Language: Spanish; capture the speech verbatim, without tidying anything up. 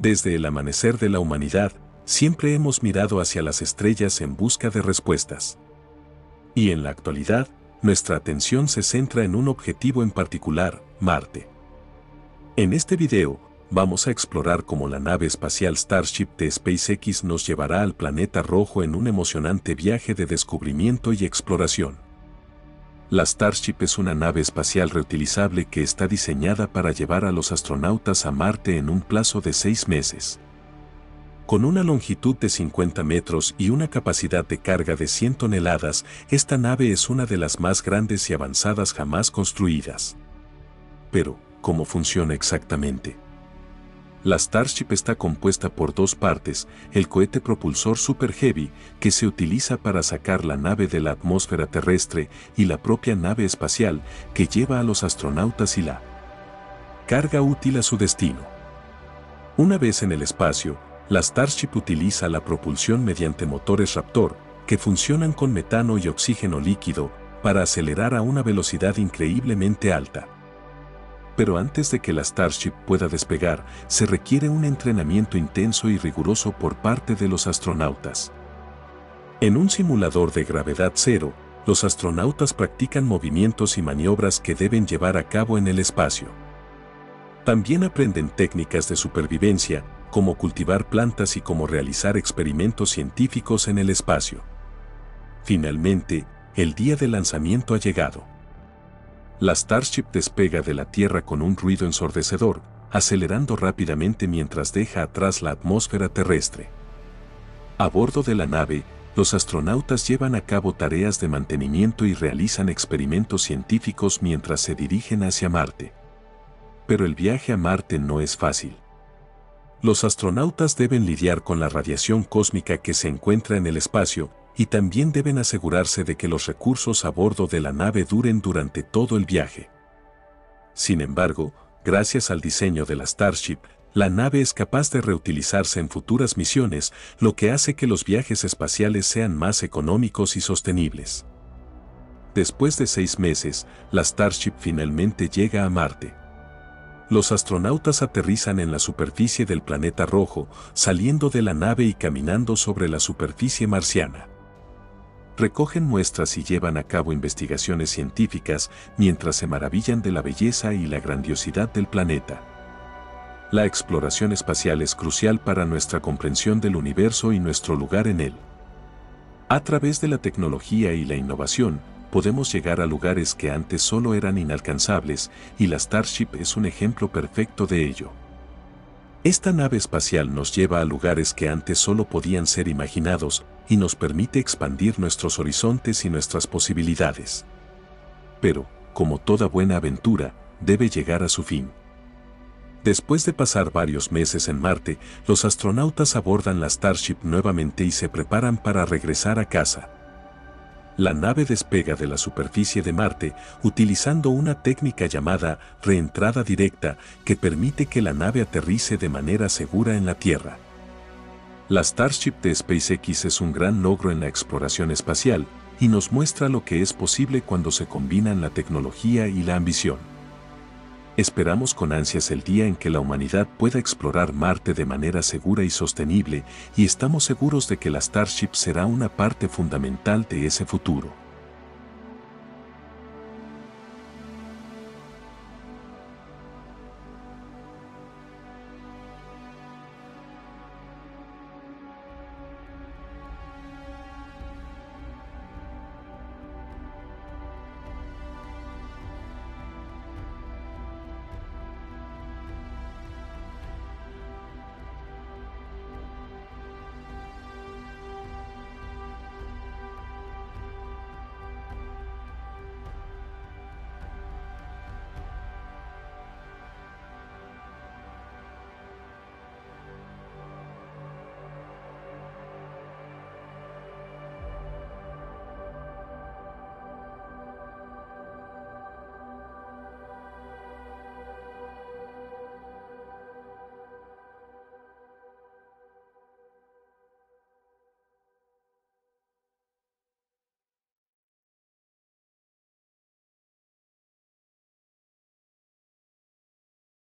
Desde el amanecer de la humanidad, siempre hemos mirado hacia las estrellas en busca de respuestas. Y en la actualidad, nuestra atención se centra en un objetivo en particular, Marte. En este video, vamos a explorar cómo la nave espacial Starship de SpaceX nos llevará al planeta rojo en un emocionante viaje de descubrimiento y exploración. La Starship es una nave espacial reutilizable que está diseñada para llevar a los astronautas a Marte en un plazo de seis meses. Con una longitud de cincuenta metros y una capacidad de carga de cien toneladas, esta nave es una de las más grandes y avanzadas jamás construidas. Pero, ¿cómo funciona exactamente? La Starship está compuesta por dos partes, el cohete propulsor Super Heavy, que se utiliza para sacar la nave de la atmósfera terrestre, y la propia nave espacial, que lleva a los astronautas y la carga útil a su destino. Una vez en el espacio, la Starship utiliza la propulsión mediante motores Raptor, que funcionan con metano y oxígeno líquido, para acelerar a una velocidad increíblemente alta. Pero antes de que la Starship pueda despegar, se requiere un entrenamiento intenso y riguroso por parte de los astronautas. En un simulador de gravedad cero, los astronautas practican movimientos y maniobras que deben llevar a cabo en el espacio. También aprenden técnicas de supervivencia, como cultivar plantas y cómo realizar experimentos científicos en el espacio. Finalmente, el día de lanzamiento ha llegado. La Starship despega de la Tierra con un ruido ensordecedor, acelerando rápidamente mientras deja atrás la atmósfera terrestre. A bordo de la nave, los astronautas llevan a cabo tareas de mantenimiento y realizan experimentos científicos mientras se dirigen hacia Marte. Pero el viaje a Marte no es fácil. Los astronautas deben lidiar con la radiación cósmica que se encuentra en el espacio, y también deben asegurarse de que los recursos a bordo de la nave duren durante todo el viaje. Sin embargo, gracias al diseño de la Starship, la nave es capaz de reutilizarse en futuras misiones, lo que hace que los viajes espaciales sean más económicos y sostenibles. Después de seis meses, la Starship finalmente llega a Marte. Los astronautas aterrizan en la superficie del planeta rojo, saliendo de la nave y caminando sobre la superficie marciana. Recogen muestras y llevan a cabo investigaciones científicas mientras se maravillan de la belleza y la grandiosidad del planeta. La exploración espacial es crucial para nuestra comprensión del universo y nuestro lugar en él. A través de la tecnología y la innovación, podemos llegar a lugares que antes solo eran inalcanzables, y la Starship es un ejemplo perfecto de ello. Esta nave espacial nos lleva a lugares que antes solo podían ser imaginados, y nos permite expandir nuestros horizontes y nuestras posibilidades. Pero, como toda buena aventura, debe llegar a su fin. Después de pasar varios meses en Marte, los astronautas abordan la Starship nuevamente y se preparan para regresar a casa. La nave despega de la superficie de Marte utilizando una técnica llamada reentrada directa que permite que la nave aterrice de manera segura en la Tierra. La Starship de SpaceX es un gran logro en la exploración espacial y nos muestra lo que es posible cuando se combinan la tecnología y la ambición. Esperamos con ansias el día en que la humanidad pueda explorar Marte de manera segura y sostenible, y estamos seguros de que la Starship será una parte fundamental de ese futuro.